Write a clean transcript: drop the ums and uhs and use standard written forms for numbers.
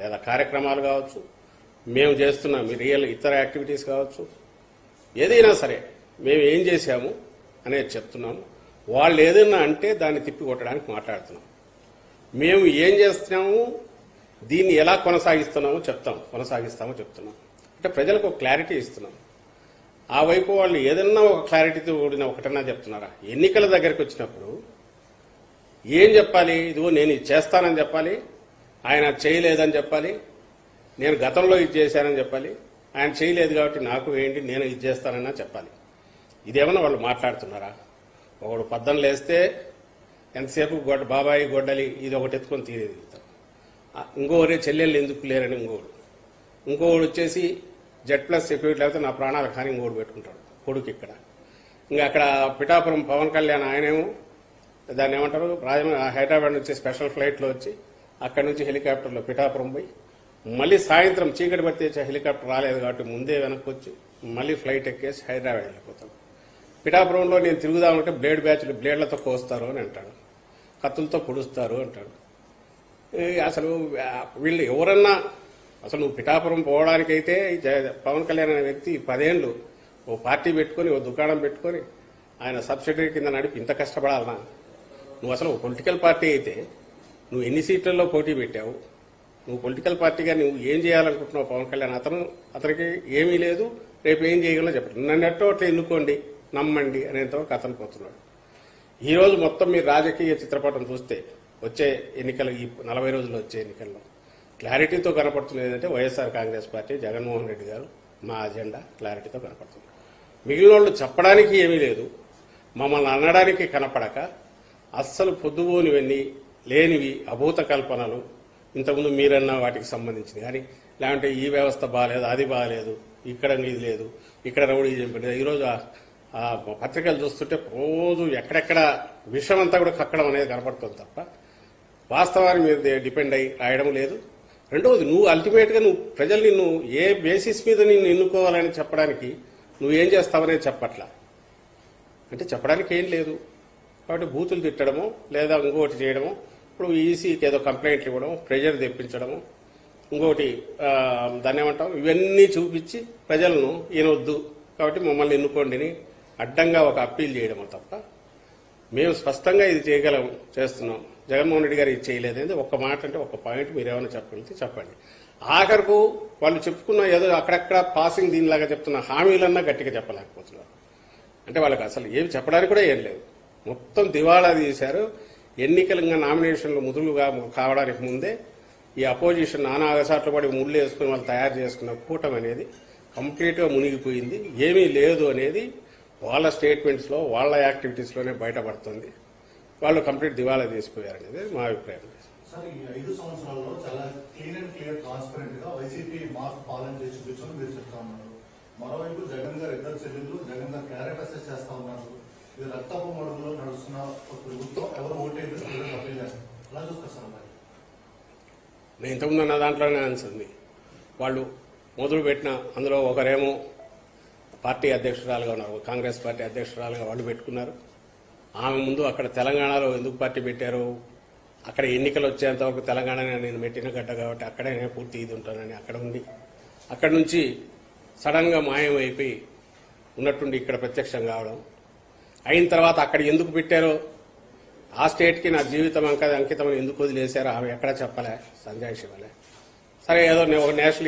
లేదా కార్యక్రమాలు కావచ్చు మేము చేస్తున్న రియల్ ఇతర యాక్టివిటీస్ కావచ్చు ఏదైనా సరే మేము ఏం చేశాము అనేది చెప్తున్నాము. వాళ్ళు ఏదైనా అంటే దాన్ని తిప్పి కొట్టడానికి మాట్లాడుతున్నాం. మేము ఏం చేస్తున్నాము దీన్ని ఎలా కొనసాగిస్తున్నామో చెప్తున్నాం. అంటే ప్రజలకు ఒక క్లారిటీ ఇస్తున్నాం. ఆ వైపు వాళ్ళు ఏదన్నా ఒక క్లారిటీతో కూడిన ఒకటన్నా చెప్తున్నారా? ఎన్నికల దగ్గరికి వచ్చినప్పుడు ఏం చెప్పాలి? ఇదిగో నేను ఇది చేస్తానని చెప్పాలి, ఆయన చేయలేదని చెప్పాలి, నేను గతంలో ఇది చేశానని చెప్పాలి, ఆయన చేయలేదు కాబట్టి నాకు ఏంటి నేను ఇది చేస్తానన్నా చెప్పాలి. ఇదేమన్నా వాళ్ళు మాట్లాడుతున్నారా? ఒకడు పద్దం లేస్తే ఎంతసేపు బాబాయి గొడ్డలి ఇది ఒకటి ఎత్తుకొని తీరేదిగుతారు, ఇంకోరే చెల్లెళ్ళు ఎందుకు లేరని ఇంకోడు వచ్చేసి Z+ సెక్యూరిటీ లేకపోతే నా ప్రాణాల హాని ఇంకోడు పెట్టుకుంటాడు కొడుకు. ఇక్కడ ఇంకా అక్కడ పిఠాపురం పవన్ కళ్యాణ్ ఆయనేమో దాన్ని ఏమంటారు హైదరాబాద్ నుంచి స్పెషల్ ఫ్లైట్లో వచ్చి అక్కడి నుంచి హెలికాప్టర్లో పిఠాపురం పోయి మళ్ళీ సాయంత్రం చీకటి పడితే హెలికాప్టర్ రాలేదు కాబట్టి ముందే వెనక్కి వచ్చి మళ్ళీ ఫ్లైట్ ఎక్కేసి హైదరాబాద్ వెళ్ళిపోతాడు. పిఠాపురంలో నేను తిరుగుదామంటే బ్లేడ్ బ్యాచ్లు బ్లేడ్లతో కోస్తారు అని అంటాడు, కత్తులతో పొడుస్తారు అంటాడు. అసలు వీళ్ళు ఎవరన్నా అసలు నువ్వు పిఠాపురం పోవడానికైతే పవన్ కళ్యాణ్ అనే వ్యక్తి 10 ఏళ్ళు ఓ పార్టీ పెట్టుకుని ఓ దుకాణం పెట్టుకుని ఆయన సబ్సిడీ కింద నడిపి ఇంత కష్టపడాలన్నా? నువ్వు అసలు పొలిటికల్ పార్టీ అయితే నువ్వు ఎన్ని సీట్లలో పోటీ పెట్టావు? నువ్వు పొలిటికల్ పార్టీగా నువ్వు ఏం చేయాలనుకుంటున్నావు? పవన్ కళ్యాణ్ అతనికి ఏమీ లేదు, రేపు ఏం చేయగలనో చెప్పండి, నన్ను ఎట్టో అట్లా ఎన్నుకోండి నమ్మండి అనేంతవరకు అతను పోతున్నాడు. ఈరోజు మొత్తం మీరు రాజకీయ చిత్రపటం చూస్తే వచ్చే ఎన్నికలు ఈ 40 రోజులు వచ్చే ఎన్నికల్లో క్లారిటీతో కనపడుతుంది ఏంటంటే వైఎస్ఆర్ కాంగ్రెస్ పార్టీ జగన్మోహన్ రెడ్డి గారు మా అజెండా క్లారిటీతో కనపడుతుంది. మిగిలిన వాళ్ళు చెప్పడానికి ఏమీ లేదు, మమ్మల్ని అనడానికి కనపడక అస్సలు పొద్దుబోనివన్నీ లేనివి అభూత కల్పనలు ఇంతకుముందు మీరన్న వాటికి సంబంధించింది కానీ లేదంటే ఈ వ్యవస్థ బాగాలేదు అది బాగాలేదు ఇక్కడ ఇది లేదు ఇక్కడ రౌడీ చెప్పలేదు. ఈరోజు ఆ పత్రికలు చూస్తుంటే రోజు ఎక్కడెక్కడ విషయం అంతా కూడా కక్కడం అనేది కనపడుతుంది తప్ప వాస్తవాన్ని మీరు డిపెండ్ అయ్యి రాయడం లేదు. రెండవది నువ్వు అల్టిమేట్గా నువ్వు ప్రజలు నిన్ను ఏ బేసిస్ మీద నిన్ను ఎన్నుకోవాలని చెప్పడానికి నువ్వేం చేస్తావనేది చెప్పట్లా, అంటే చెప్పడానికి ఏం లేదు. కాబట్టి బూతులు తిట్టడము లేదా ఇంకొకటి చేయడము, ఇప్పుడు ఈసీకి ఏదో కంప్లైంట్లు ఇవ్వడం, ప్రెజర్ తెప్పించడము, ఇంకొకటి దాన్ని ఏమంటాం ఇవన్నీ చూపించి ప్రజలను ఈయనొద్దు కాబట్టి మమ్మల్ని ఎన్నుకోండిని అడ్డంగా ఒక అప్పీల్ చేయడము తప్ప మేము స్పష్టంగా ఇది చేయగలము చేస్తున్నాం జగన్మోహన్ రెడ్డి గారు ఇది చేయలేదంటే ఒక్క మాట అంటే ఒక్క పాయింట్ మీరు ఏమైనా చెప్పగలిగితే చెప్పండి. ఆఖరుకు వాళ్ళు చెప్పుకున్న ఏదో అక్కడక్కడ పాసింగ్ దీనిలాగా చెప్తున్న హామీలన్నా గట్టిగా చెప్పలేకపోతున్నారు. అంటే వాళ్ళకి అసలు ఏమి చెప్పడానికి కూడా ఏం లేదు, మొత్తం దివాళా తీశారు. ఎన్నికలంగా నామినేషన్లు ముదులుగా కావడానికి ముందే ఈ అపోజిషన్ నానా అగసాట్లు పడి ముళ్ళు వేసుకుని వాళ్ళు తయారు చేసుకున్న కూటమి అనేది కంప్లీట్గా మునిగిపోయింది. ఏమీ లేదు అనేది వాళ్ళ స్టేట్మెంట్స్లో వాళ్ళ యాక్టివిటీస్లోనే బయటపడుతుంది. వాళ్ళు కంప్లీట్ దివాళా తీసిపోయారు అనేది మా అభిప్రాయం. నేను ఇంతకుముందు నా దాంట్లోనే అనిసింది వాళ్ళు మొదలు పెట్టిన అందులో ఒకరేమో పార్టీ అధ్యక్షురాలుగా ఉన్నారు, కాంగ్రెస్ పార్టీ అధ్యక్షురాలుగా వాళ్ళు పెట్టుకున్నారు. ఆమె ముందు అక్కడ తెలంగాణలో ఎందుకు పార్టీ పెట్టారు, అక్కడ ఎన్నికలు వచ్చేంతవరకు తెలంగాణ నేను పెట్టిన గడ్డ కాబట్టి అక్కడే నేను పూర్తి ఇది ఉంటానని అక్కడ ఉండి అక్కడి నుంచి సడన్గా మాయమైపోయి ఉన్నట్టుండి ఇక్కడ ప్రత్యక్షం కావడం అయిన తర్వాత అక్కడ ఎందుకు పెట్టారో ఆ స్టేట్కి నా జీవితం అంకితమని ఎందుకు వదిలేశారో ఆమె ఎక్కడా చెప్పలే, సంజాయిషి ఇవ్వలే. సరే ఏదో ఒక నేషనల్